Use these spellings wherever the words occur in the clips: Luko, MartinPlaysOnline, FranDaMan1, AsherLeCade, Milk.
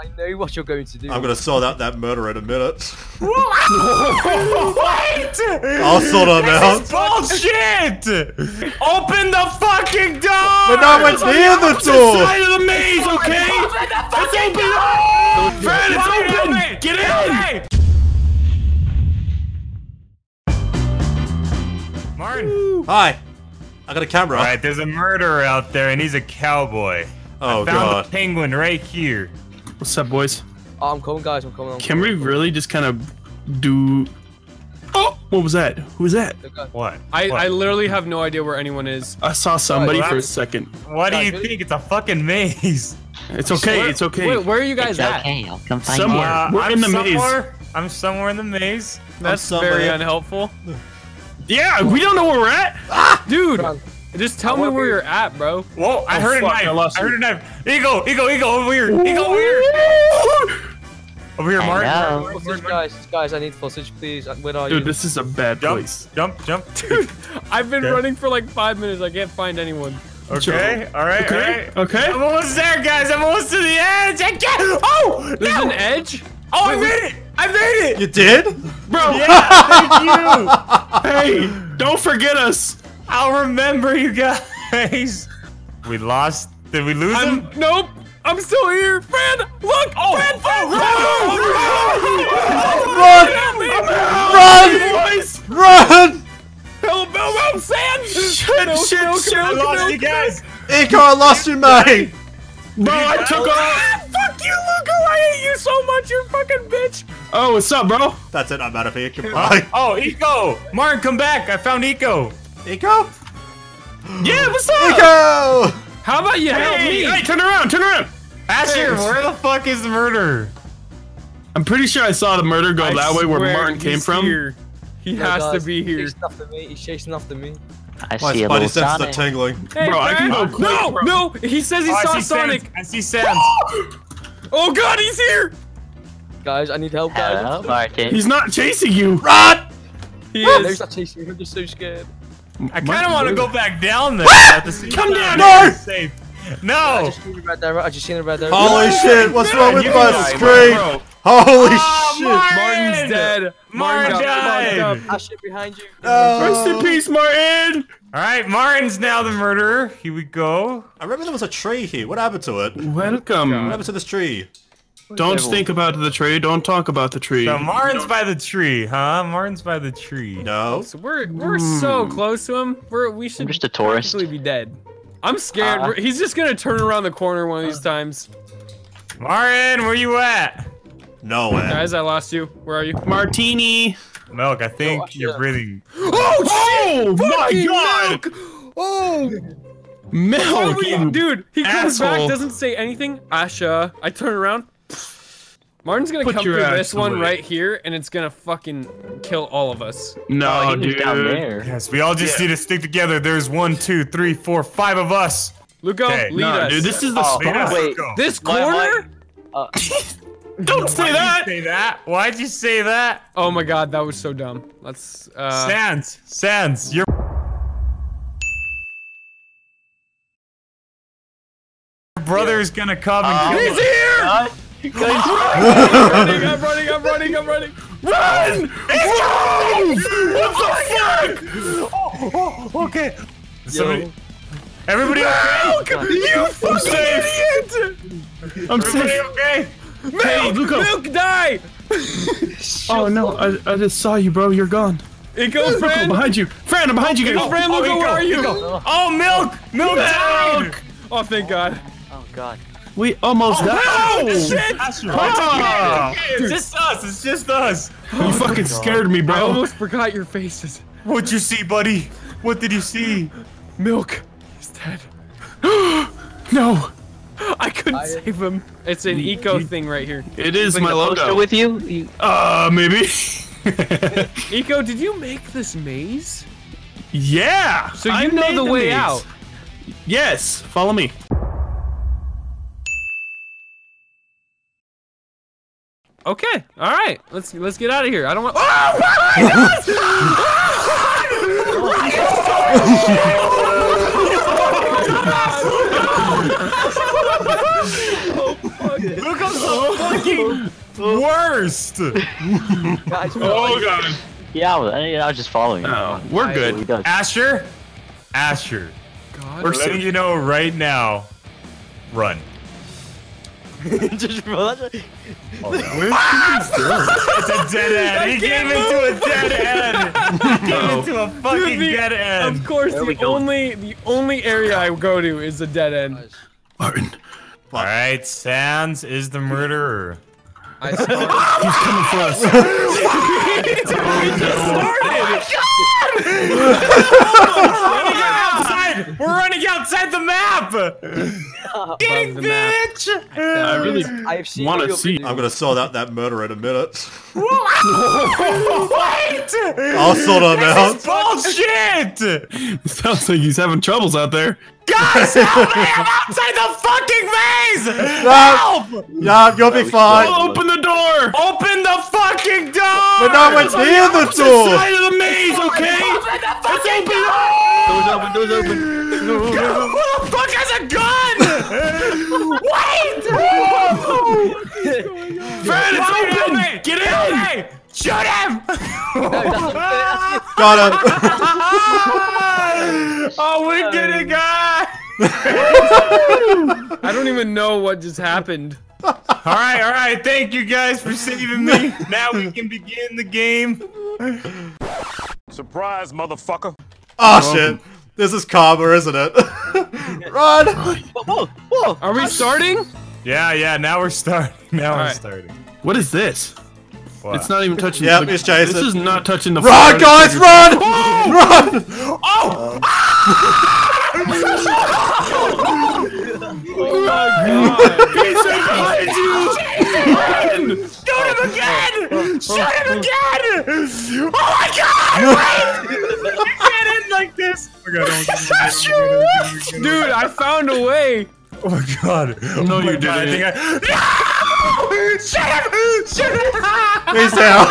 I know what you're going to do. I'm going to sort out that murderer in a minute. Wait! I'll sort him out. This is bullshit! Open the fucking door! But no one's near the door! It's side of the maze, okay? It's open! Fred, it's open! Get in! Martin! Hi! I got a camera. Alright, there's a murderer out there and he's a cowboy. Oh, God. I found the penguin right here. What's up, boys? Oh, I'm coming, guys. I'm coming. Can we really just kind of do... Oh! What was that? Who was that? What? I literally have no idea where anyone is. I saw somebody for a second. Why do you think? It's a fucking maze. It's okay. It's okay. Wait, where are you guys at? Okay, I'll come find you. Somewhere. We're in the maze. I'm somewhere in the maze. That's very unhelpful. Yeah, we don't know where we're at. Ah, dude. Just tell me where you're at, bro. Whoa, I heard a knife. I heard a knife. Ego, Ego, Ego, over here. Ego, over here. Over here, Martin. Guys, I need footage, please. Where are you? Dude, this is a bad place. Jump, jump. Dude, I've been running for like 5 minutes. I can't find anyone. Okay, alright, okay. I'm almost there, guys. I'm almost to the edge. I can't. Oh, there's an edge? Oh, I made it. I made it. You did? Bro, yeah, thank you. Hey, don't forget us. I'll remember you guys. We lost. Did we lose him? Nope. I'm still here. Fred, look. Oh, Fred, Fred, run. Help, help, Sam. Shit. I lost you guys. Eco, I lost you, mate. Bro, I took off. Fuck you, Luko. I hate you so much, you fucking bitch. Oh, what's up, bro? That's it. I'm out of here. Goodbye. Oh, Eco. Martin, come back. I found Eco. Eco? Yeah, what's up? Eco! How about you help me? Hey, turn around, turn around! Asher, where the fuck is the murderer? I'm pretty sure I saw the murder go that way where Martin came from. Here. He has to be here. He's chasing after me. He's chasing after me. I see a little Sonic. My spidey senses are tingling. Hey, bro, I can go quick, no! He says he saw Sonic! I see Sans. Oh god, he's here! Guys, I need help, guys. Hello, Martin. He's not chasing you! Run! He is. He's not chasing you. I'm just so scared. I kind of want to go back down there. Come down, Martin! No! I just seen it right there. Holy shit! What's wrong with my screen? Holy shit! Martin's dead. Martin died. I'll shit behind you. Rest in peace, Martin. All right, Martin's now the murderer. Here we go. I remember there was a tree here. What happened to it? Welcome. What happened to this tree? Don't think about the tree. Don't talk about the tree. So Martin's by the tree, huh? Martin's by the tree. No. So we're so close to him. We should actually be dead. I'm scared. He's just gonna turn around the corner one of these times. Martin, where you at? No way. Guys, I lost you. Where are you? Martini. Milk, I think you're breathing. Oh shit! Oh my god! Milk. Oh. Milk, dude. He comes back, doesn't say anything. Asha, I turn around. Martin's gonna come through this one right here, and it's gonna fucking kill all of us. No, dude. Down there. Yes, we all just need to stick together. There's 1, 2, 3, 4, 5 of us. Luko, lead us. Dude, this is the spot. Wait, this corner? Don't say that. Say that. Why'd you say that? Oh my god, that was so dumb. Let's. Sans, you're. Your brother's gonna come and kill us. He's here. I'm running! Run! What the fuck? Oh, okay. Somebody... Everybody okay? You fucking idiot! I'm safe. Okay? Milk! Milk, die! Oh no, I just saw you, bro. You're gone. Eco, Fran! Behind you. Fran, I'm behind you. Eco, Fran, Luko, where are you? Oh, Milk! Milk died! Oh, thank god. Oh, god. We almost died. No! Shit! It's just us. It's just us. Oh, you fucking scared me, bro. I almost forgot your faces. What'd you see, buddy? What did you see? Milk. He's dead. No. I couldn't save him. It's an Eco thing right here. It is my logo. With you? Maybe. Eco, did you make this maze? Yeah. So you know the way out. Yes. Follow me. Okay, all right. Let's get out of here. I don't want. Oh my god! Oh, fuck. Luko's the fucking worst! Oh god. Yeah, I was just following him. Oh, we're good. Asher? Asher. God, we're letting you know right now. Run. Just run. Oh, no. It's a dead end. He gave it to a dead end. He gave it to a fucking dead end. Of course, the only area I go to is a dead end. Martin. All right, Sans is the murderer. I started. He's coming for us. We just started. We're running outside the map. Getting bitch. I really want to see. I'm gonna sort out that murder in a minute. Wait. I'll sort him out. This is bullshit. Sounds like he's having troubles out there. Guys, help me! I'm outside the fucking maze! Help! Yeah, you'll be fine. Open the door! Open the fucking door! But no one's near the door! It's outside of the maze, okay? It's open! Door's open, door's open. Who the fuck has a gun? Wait! Fred, it's open! Get in! Hey! Shoot him! Got him! Oh, we did it, guys! I don't even know what just happened. Alright, alright, thank you guys for saving me. Now we can begin the game. Surprise, motherfucker. Oh, shit. This is karma, isn't it? Run! Whoa, whoa. Are we starting? Yeah, yeah, now we're starting. Now we're starting. What is this? What? It's not even touching the floor. This is not touching the floor. Run, guys, run! Oh! Run! Oh! Oh my god! He's behind you! Shoot him again! Shoot him again! Oh my god! Wait! You can't end like this! Dude, I found a way! Oh my god. No, you didn't. Shut up! Shut up! He's down.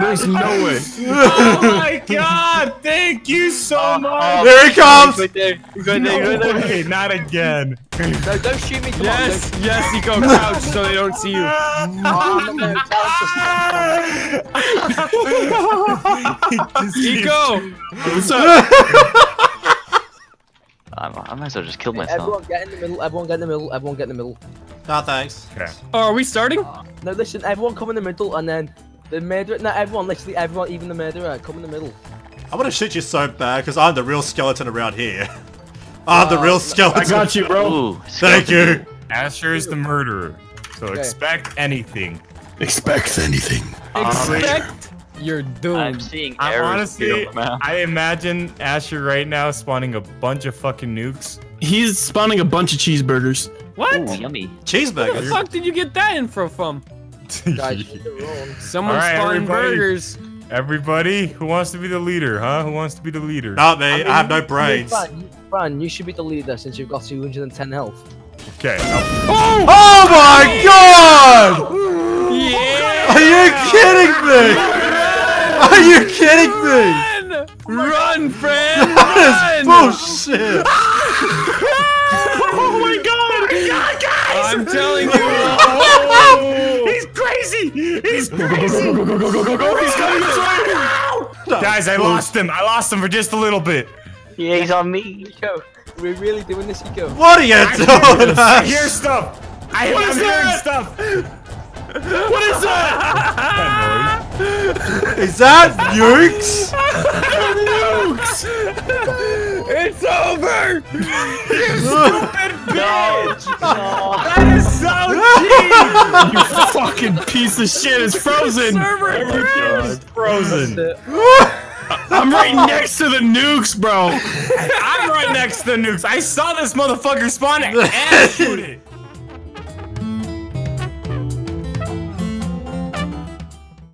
There's no way. Oh my god! Thank you so much. There he comes. Right there. Right there. Okay, not again. No, don't shoot me. Yes, yes, you go crouch so they don't see you. Eco. What's up? I might as well just kill myself. Everyone get in the middle, everyone get in the middle, everyone get in the middle. No, thanks. Okay. Oh, are we starting? No, listen, everyone come in the middle and then the murderer, no, everyone, literally everyone, even the murderer, come in the middle. I want to shoot you so bad because I'm the real skeleton around here. I'm the real skeleton. I got you, bro. Ooh, thank you. Asher is the murderer, so expect anything. Expect anything. Expect? You're doomed. I'm seeing errors. Honestly, I imagine Asher right now spawning a bunch of fucking nukes. He's spawning a bunch of cheeseburgers. What? Ooh, yummy. Cheeseburgers? Where the fuck did you get that info from? Someone's spawning burgers. Everybody, who wants to be the leader, huh? Who wants to be the leader? Not me. I have no brains. Fran, you should be the leader since you've got 210 health. Okay. Oh! Oh my god! Yeah! Are you kidding me? Are you kidding me? Run, friend! That is bullshit! Oh my god! Guys! I'm telling you! Oh. He's crazy! He's crazy! Go, go, go, go, go, go! He's coming this way! Guys, I lost him! I lost him for just a little bit! Yeah, he's on me. Eco, we're really doing this, Eco. What are you doing? I hear stuff! I'm hearing stuff! What is that? Is that nukes? Nukes! It's over! You stupid bitch! No. That is so cheap! You fucking piece of shit! It's frozen! The server is frozen! I'm right next to the nukes, bro! I'm right next to the nukes! I saw this motherfucker spawn and shoot it!